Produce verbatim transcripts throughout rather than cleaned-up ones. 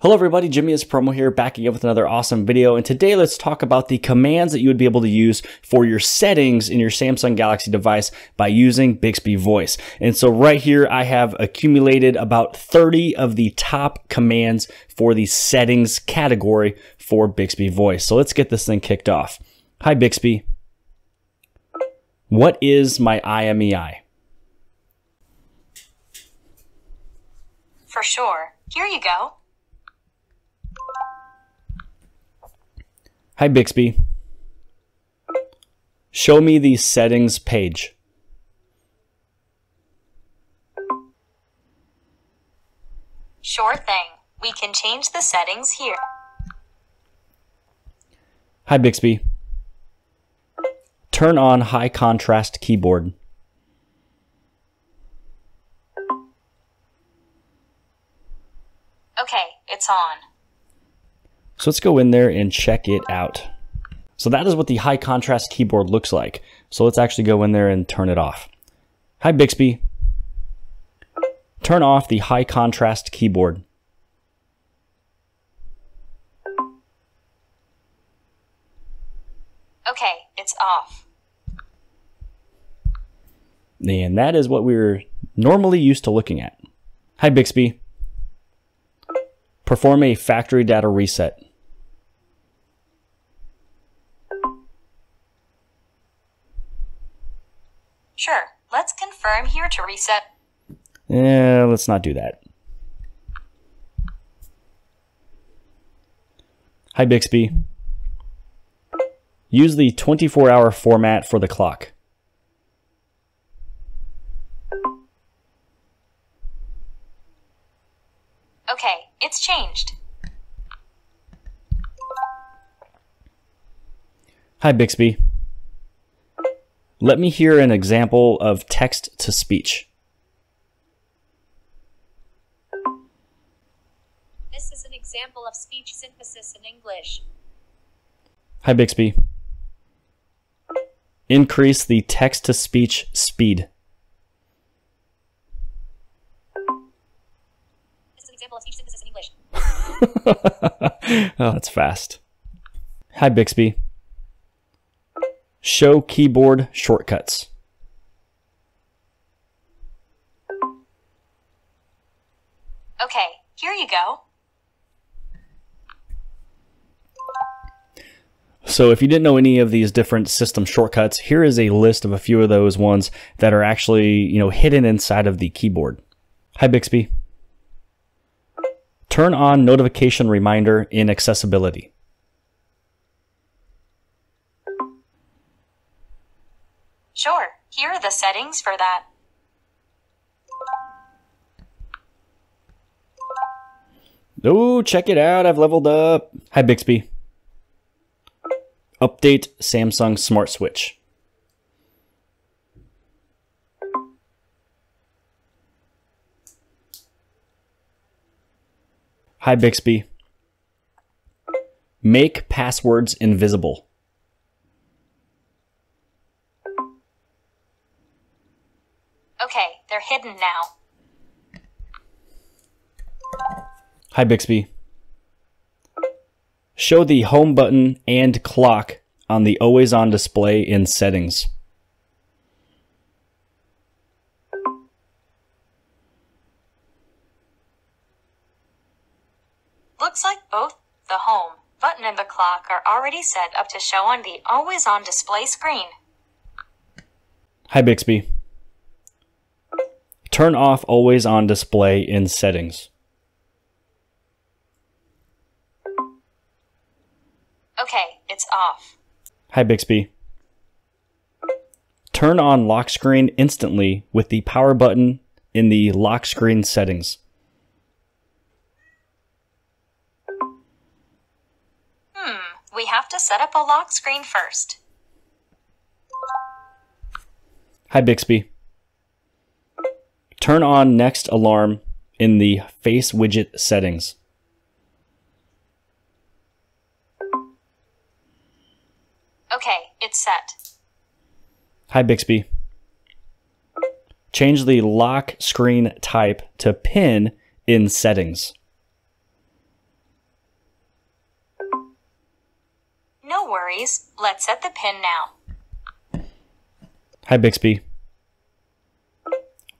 Hello everybody, Jimmy is Promo here, back again with another awesome video, and today let's talk about the commands that you would be able to use for your settings in your Samsung Galaxy device by using Bixby Voice. And so right here I have accumulated about thirty of the top commands for the settings category for Bixby Voice. So let's get this thing kicked off. Hi Bixby, what is my I M E I? For sure, here you go. Hi Bixby, show me the settings page. Sure thing, we can change the settings here. Hi Bixby, turn on high contrast keyboard. Okay, it's on. So let's go in there and check it out. So that is what the high contrast keyboard looks like. So let's actually go in there and turn it off. Hi Bixby, turn off the high contrast keyboard. Okay, it's off. And that is what we're normally used to looking at. Hi Bixby, perform a factory data reset. Sure, let's confirm here to reset. Yeah, let's not do that. Hi Bixby, use the twenty-four hour format for the clock. Okay, it's changed. Hi Bixby, let me hear an example of text to speech. This is an example of speech synthesis in English. Hi Bixby, increase the text to speech speed. This is an example of speech synthesis in English. Oh, that's fast. Hi Bixby, show keyboard shortcuts. Okay, here you go. So if you didn't know any of these different system shortcuts, here is a list of a few of those ones that are actually, you know, hidden inside of the keyboard. Hi Bixby, turn on notification reminder in accessibility. Sure, here are the settings for that. Oh, check it out, I've leveled up. Hi Bixby, update Samsung Smart Switch. Hi Bixby, make passwords invisible. Okay, they're hidden now. Hi Bixby, show the home button and clock on the always on display in settings. Looks like both the home button and the clock are already set up to show on the always on display screen. Hi Bixby, turn off always on display in settings. Okay, it's off. Hi Bixby, turn on lock screen instantly with the power button in the lock screen settings. Hmm, we have to set up a lock screen first. Hi Bixby, turn on next alarm in the face widget settings. Okay, it's set. Hi Bixby, change the lock screen type to pin in settings. worries, let's set the pin now. Hi, Bixby.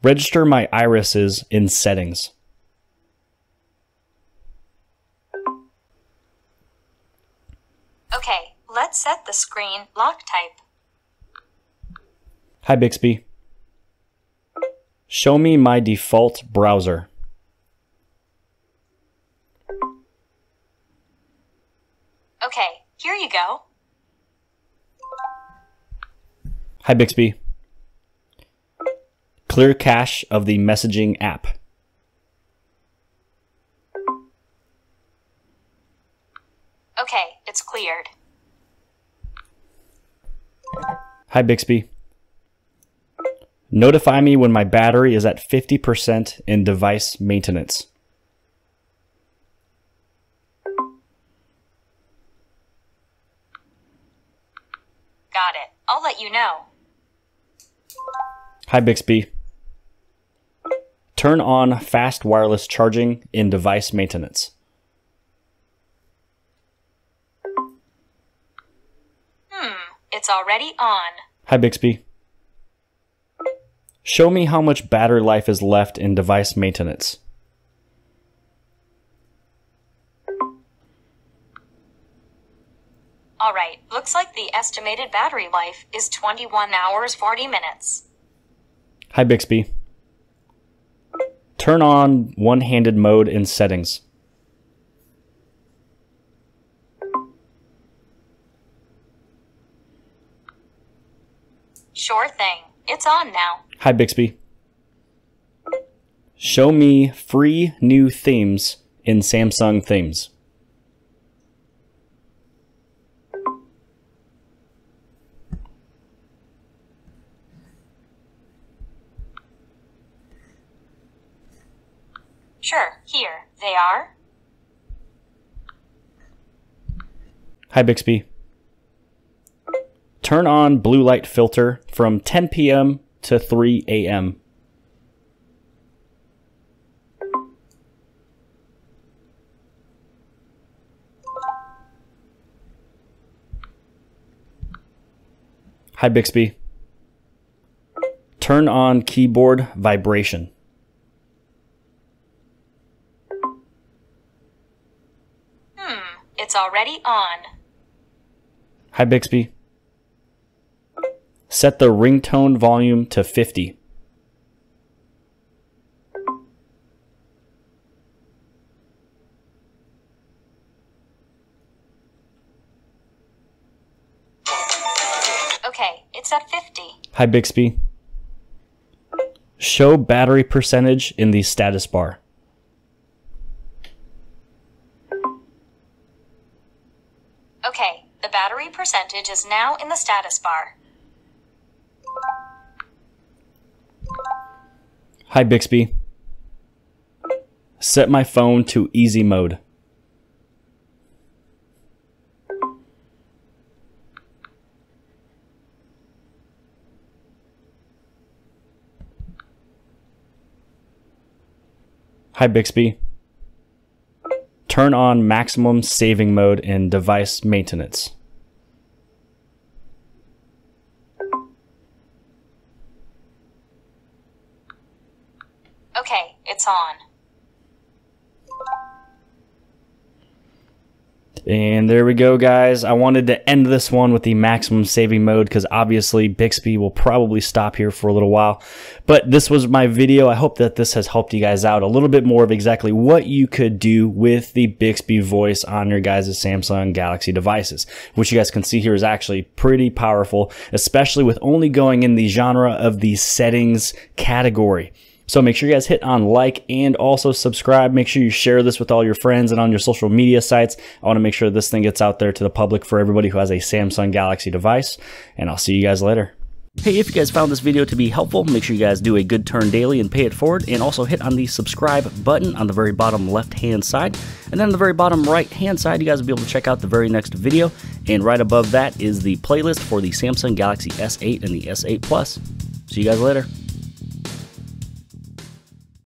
Register my irises in settings. Okay, let's set the screen lock type. Hi, Bixby. Show me my default browser. Okay, here you go. Hi, Bixby. Clear cache of the messaging app. Okay, it's cleared. Hi, Bixby. Notify me when my battery is at fifty percent in device maintenance. Got it. I'll let you know. Hi, Bixby. Turn on fast wireless charging in device maintenance. Hmm, it's already on. Hi, Bixby. Show me how much battery life is left in device maintenance. All right, looks like the estimated battery life is twenty-one hours, forty minutes. Hi, Bixby. Turn on one-handed mode in settings. Sure thing. It's on now. Hi, Bixby. Show me free new themes in Samsung Themes. Sure, here they are. Hi, Bixby. Turn on blue light filter from ten p m to three a m Hi, Bixby. Turn on keyboard vibration. Hmm, it's already on. Hi, Bixby. Set the ringtone volume to fifty. Okay, it's at fifty. Hi, Bixby. Show battery percentage in the status bar. Okay, the battery percentage is now in the status bar. Hi, Bixby. Set my phone to easy mode. Hi, Bixby. Turn on maximum saving mode in device maintenance. Okay, it's on. And there we go, guys. I wanted to end this one with the maximum saving mode because obviously Bixby will probably stop here for a little while. But this was my video. I hope that this has helped you guys out a little bit more of exactly what you could do with the Bixby voice on your guys' Samsung Galaxy devices, which you guys can see here is actually pretty powerful, especially with only going in the genre of the settings category. So make sure you guys hit on like and also subscribe. Make sure you share this with all your friends and on your social media sites. I want to make sure this thing gets out there to the public for everybody who has a Samsung Galaxy device. And I'll see you guys later. Hey, if you guys found this video to be helpful, make sure you guys do a good turn daily and pay it forward. And also hit on the subscribe button on the very bottom left-hand side. And then on the very bottom right-hand side, you guys will be able to check out the very next video. And right above that is the playlist for the Samsung Galaxy S eight and the S eight plus. See you guys later.